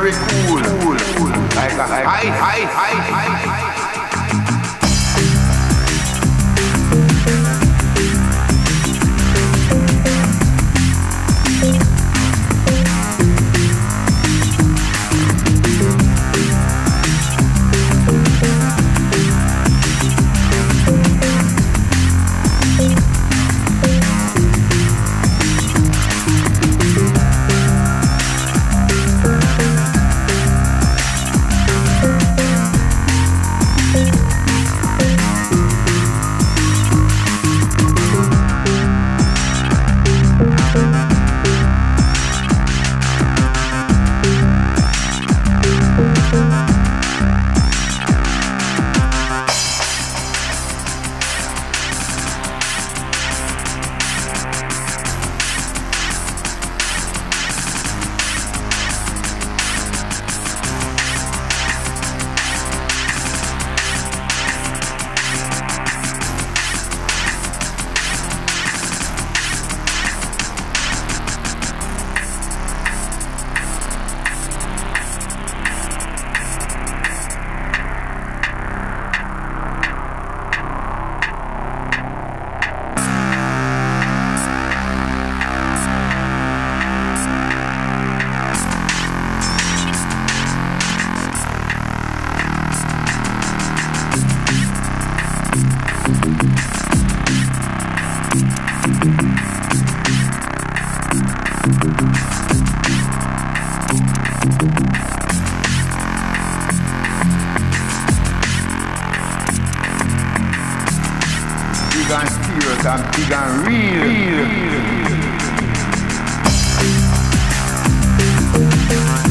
very cool. I big and real.